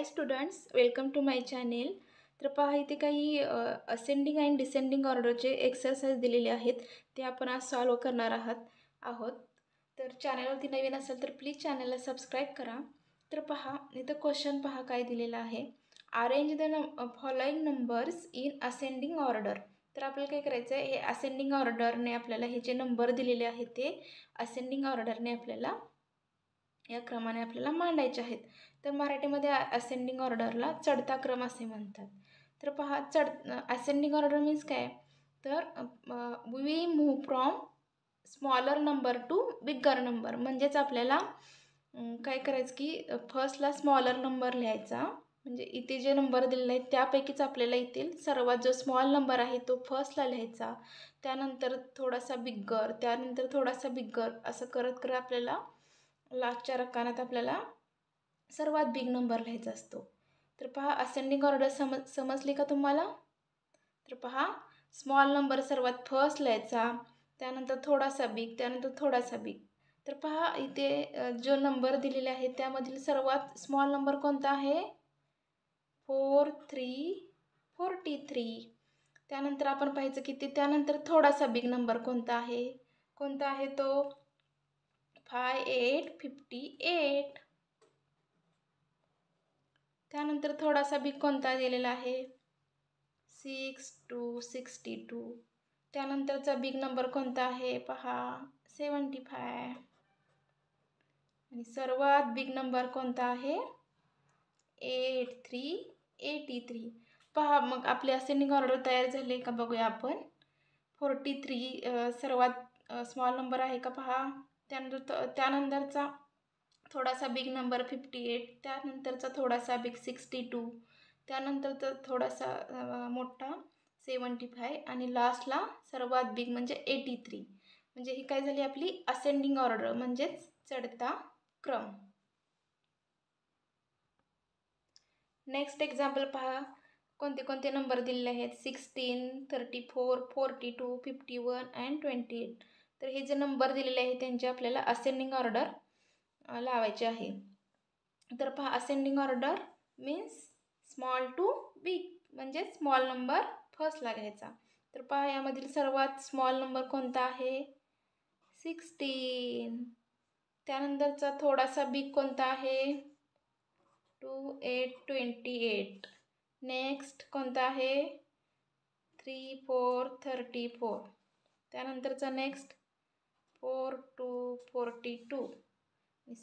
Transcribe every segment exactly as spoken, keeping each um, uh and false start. Hi students, welcome to my channel. तर पहा, इथे काही असेंडिंग अँड डिसेंडिंग ऑर्डरचे एक्सरसाइज दिलेले आहेत, ते आपण आज सॉल्व करणार आहात आहोत तर चॅनलवरती नवीन असेल तर प्लीज चॅनलला सबस्क्राईब करा। तर पहा, इथे क्वेश्चन पहा काय दिलेला आहे, अरेंज द नम following numbers in ascending order. तर आपल्याला काय करायचं आहे, हे असेंडिंग ऑर्डरने आपल्याला हे जे नंबर दिलेले आहेत ते असेंडिंग ऑर्डरने आपल्याला या क्रमाने आपल्याला मांडायचे आहेत। तर मराठीमध्ये असेंडिंग ऑर्डरला चढता क्रम असे म्हणतात। तर पहा, चढ असेंडिंग ऑर्डर मीन्स काय, तर we move from smaller number to bigger number. म्हणजेच आपल्याला काय करायचं की फर्स्टला स्मॉलर नंबर लिहायचा, म्हणजे इथे जे नंबर दिलेले आहेत त्यापैकीच आपल्याला येथील सर्वात जो स्मॉल नंबर आहे तो फर्स्टला लिहायचा, त्यानंतर थोडासा बिगर, त्यानंतर थोडासा बिगर, असं करत करत आपल्याला लास्टच्या रकान्यात आपल्याला सर्वात बिग नंबर लिहायचा असतो। तर पहा, असेंडिंग ऑर्डर समज समजली का तुम्हाला? तर पहा, स्मॉल नंबर सर्वात फर्स्ट लिहायचा, त्यानंतर थोडासा बिग, त्यानंतर थोडासा बिग। तर पहा, इथे जो नंबर दिलेले आहे त्यामधील सर्वात स्मॉल नंबर कोणता आहे, फोर थ्री फोर्टी थ्री त्यानंतर आपण पाहायचं किती, त्यानंतर थोडासा बिग नंबर कोणता आहे, कोणता आहे तो फाय एट फिफ्टी एट त्यानंतर थोडासा बिग कोणता दिलेला आहे, सिक्स टू सिक्स्टी टू त्यानंतरचा बिग नंबर कोणता आहे, पहा सेवन्टी फाय आणि सर्वात बिग नंबर कोणता आहे, एट थ्री एटी थ्री पहा, मग आपले असेंडिंग ऑर्डर तयार झाले का बघूया आपण। फोर्टी थ्री सर्वात स्मॉल नंबर आहे का पहा, त्यानंतर त्यानंतरचा थोडासा बिग नंबर फिफ्टी एट त्यानंतरचा थोडासा बिग सिक्स्टी टू त्यानंतरचा थोडासा मोठा सेवन्टी फाय आणि लास्टला सर्वात बिग म्हणजे एटी थ्री म्हणजे ही काय झाली आपली असेंडिंग ऑर्डर, म्हणजेच चढता क्रम। नेक्स्ट एक्झाम्पल पहा, कोणते कोणते नंबर दिलेले आहेत, sixteen thirty four forty two fifty one and twenty eight तर हे जे नंबर दिलेले आहे त्यांचे आपल्याला असेंडिंग ऑर्डर लावायचे आहे। तर पहा, ascending order means small to big, म्हणजे स्मॉल नंबर फर्स्टला घ्यायचा। तर पहा, यामधील सर्वात स्मॉल नंबर कोणता आहे, सिक्स्टीन त्यानंतरचा थोडासा बिग कोणता आहे, two eight twenty eight next कोणता आहे, थ्री फोर थर्टी फोर त्यानंतरचा next four two forty two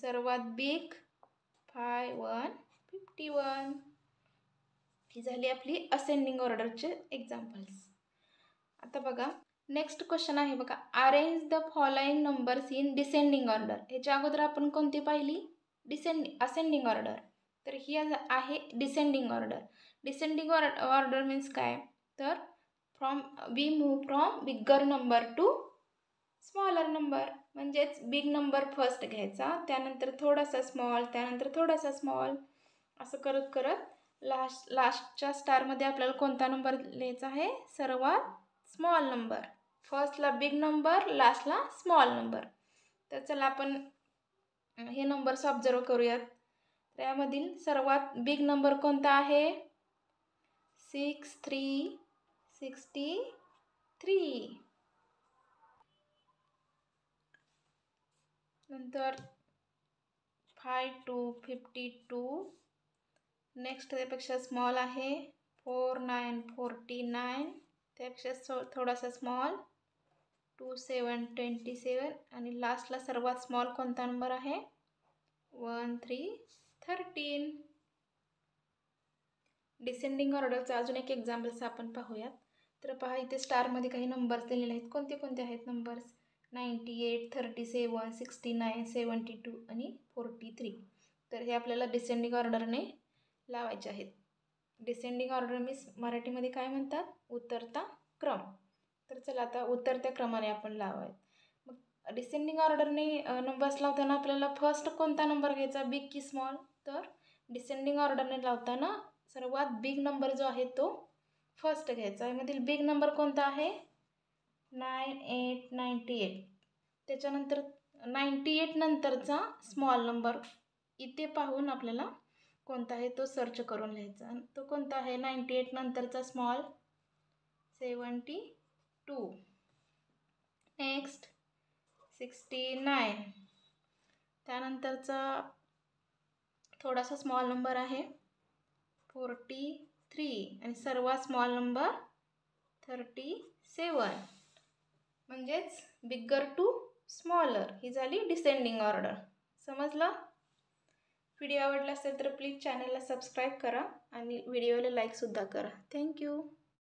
सर्वात big five one fifty one ही झाली आपली असेंडिंग ऑर्डरचे एक्झाम्पल्स। आता बघा, नेक्स्ट क्वेश्चन आहे बघा, arrange the following numbers in descending order. ह्याच्या अगोदर आपण कोणती पाहिली, डिसेंडिंग असेंडिंग ऑर्डर, तर ही आहे descending order. Descending order order means काय, तर from we move from bigger number to smaller number, म्हणजेच बिग नंबर फर्स्ट घ्यायचा, त्यानंतर थोडासा स्मॉल, त्यानंतर थोडासा स्मॉल, असं करत करत लास्ट लास्टच्या स्टारमध्ये आपल्याला कोणता नंबर लिहायचा आहे, सर्वात स्मॉल नंबर। फर्स्टला बिग नंबर, लास्टला स्मॉल नंबर। तर चला आपण हे नंबर्स ऑब्झर्व करूयात। तर यामधील सर्वात बिग नंबर कोणता आहे, सिक्स थ्री सिक्स्टी थ्री नंतर five two fifty two next त्यापेक्षा स्मॉल आहे, फोर नाईन फोर्टी नाईन त्यापेक्षा सो थोडासा small, two seven twenty seven आणि लास्टला सर्वात स्मॉल कोणता नंबर आहे, वन थ्री थर्टीन डिसेंडिंग ऑर्डरचा अजून एक एक्झाम्पल्स आपण पाहूयात। तर पहा, इथे स्टारमध्ये काही नंबर्स दिलेले आहेत, कोणते कोणते आहेत numbers, ninety eight thirty seven sixty nine seventy two आणि फोर्टी थ्री तर हे आपल्याला डिसेंडिंग ऑर्डरने लावायचे आहेत। डिसेंडिंग ऑर्डर मीन्स मराठीमध्ये काय म्हणतात, उतरता क्रम। तर चला आता उतरत्या क्रमाने आपण लावायत। मग डिसेंडिंग ऑर्डरने नंबर्स लावताना आपल्याला फर्स्ट कोणता नंबर घ्यायचा, बिग की स्मॉल, तर डिसेंडिंग ऑर्डरने लावताना सर्वात बिग नंबर जो आहे तो फर्स्ट घ्यायचा। यामधील बिग नंबर कोणता आहे, नाईन एट नाईंटी एट त्याच्यानंतर नाईंटी एट नंतरचा स्मॉल नंबर, इथे पाहून आपल्याला कोणता आहे तो सर्च करून लिहायचा. तो कोणता आहे नाइंटी एट नंतरचा small seventy two. Next sixty nine त्यानंतरचा थोडासा स्मॉल नंबर आहे फोर्टी थ्री आणि सर्वात स्मॉल नंबर थर्टी सेवन म्हणजेच बिगर टू स्मॉलर. ही झाली डिसेंडिंग ऑर्डर. समजलं? व्हिडिओ आवडला असेल तर प्लीज चॅनलला सबस्क्राईब करा आणि व्हिडिओला लाईकसुद्धा करा. थँक्यू.